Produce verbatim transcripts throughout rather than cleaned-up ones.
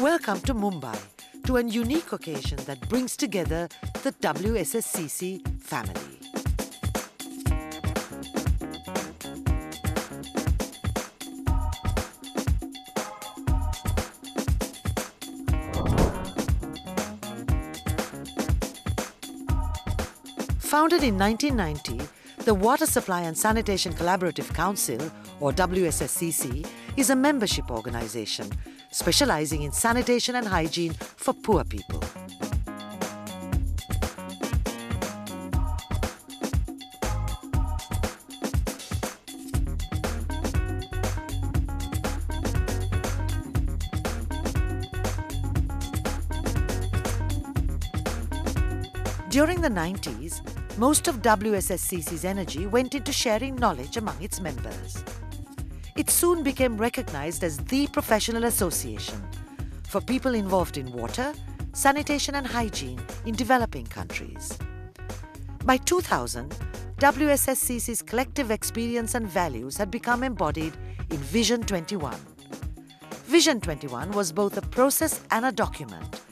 Welcome to Mumbai, to a unique occasion that brings together the W S S C C family. Founded in nineteen ninety, the Water Supply and Sanitation Collaborative Council, or W S S C C, is a membership organization specializing in sanitation and hygiene for poor people. During the nineties, most of W S S C C's energy went into sharing knowledge among its members. It soon became recognized as the professional association for people involved in water, sanitation and hygiene in developing countries. By two thousand, W S S C C's collective experience and values had become embodied in Vision twenty-one. Vision twenty-one was both a process and a document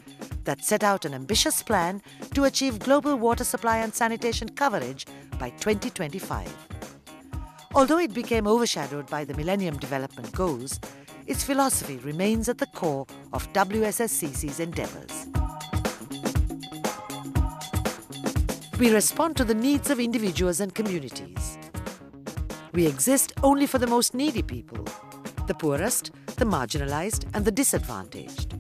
that set out an ambitious plan to achieve global water supply and sanitation coverage by twenty twenty-five. Although it became overshadowed by the Millennium Development Goals, its philosophy remains at the core of W S S C C's endeavours. We respond to the needs of individuals and communities. We exist only for the most needy people, the poorest, the marginalised and the disadvantaged.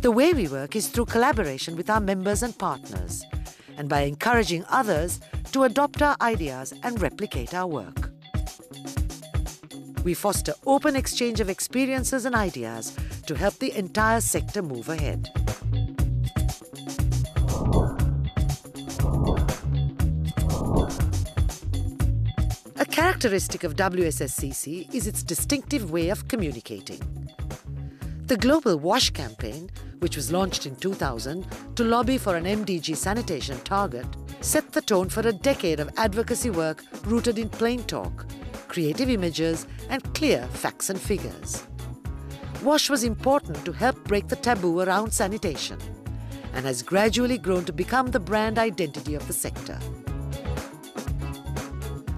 The way we work is through collaboration with our members and partners, and by encouraging others to adopt our ideas and replicate our work. We foster open exchange of experiences and ideas to help the entire sector move ahead. A characteristic of W S S C C is its distinctive way of communicating. The Global WASH campaign, which was launched in two thousand to lobby for an M D G sanitation target, set the tone for a decade of advocacy work rooted in plain talk, creative images and clear facts and figures. WASH was important to help break the taboo around sanitation and has gradually grown to become the brand identity of the sector.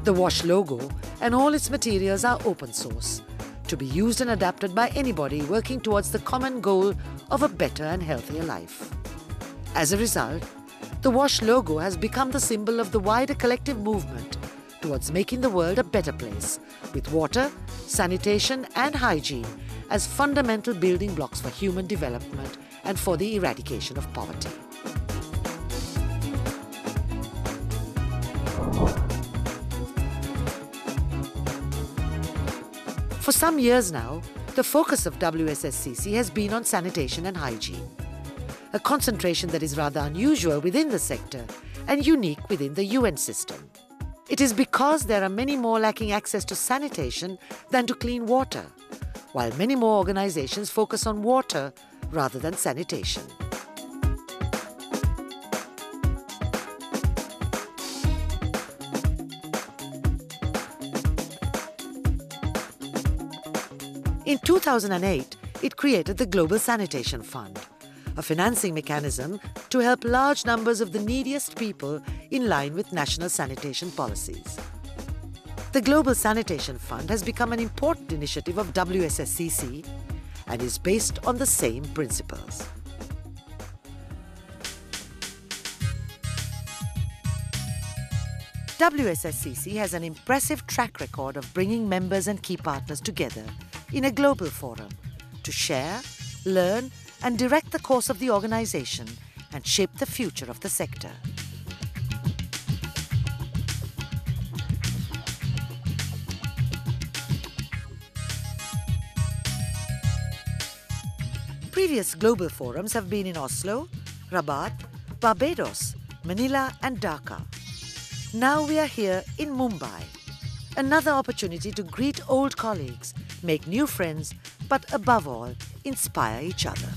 The WASH logo and all its materials are open source, to be used and adapted by anybody working towards the common goal of a better and healthier life. As a result, the WASH logo has become the symbol of the wider collective movement towards making the world a better place, with water, sanitation and hygiene as fundamental building blocks for human development and for the eradication of poverty. For some years now, the focus of W S S C C has been on sanitation and hygiene, a concentration that is rather unusual within the sector and unique within the U N system. It is because there are many more lacking access to sanitation than to clean water, while many more organizations focus on water rather than sanitation. In two thousand eight, it created the Global Sanitation Fund, a financing mechanism to help large numbers of the neediest people in line with national sanitation policies. The Global Sanitation Fund has become an important initiative of W S S C C and is based on the same principles. W S S C C has an impressive track record of bringing members and key partners together in a global forum to share, learn and direct the course of the organization and shape the future of the sector. Previous global forums have been in Oslo, Rabat, Barbados, Manila and Dhaka. Now we are here in Mumbai, another opportunity to greet old colleagues, make new friends, but above all, inspire each other.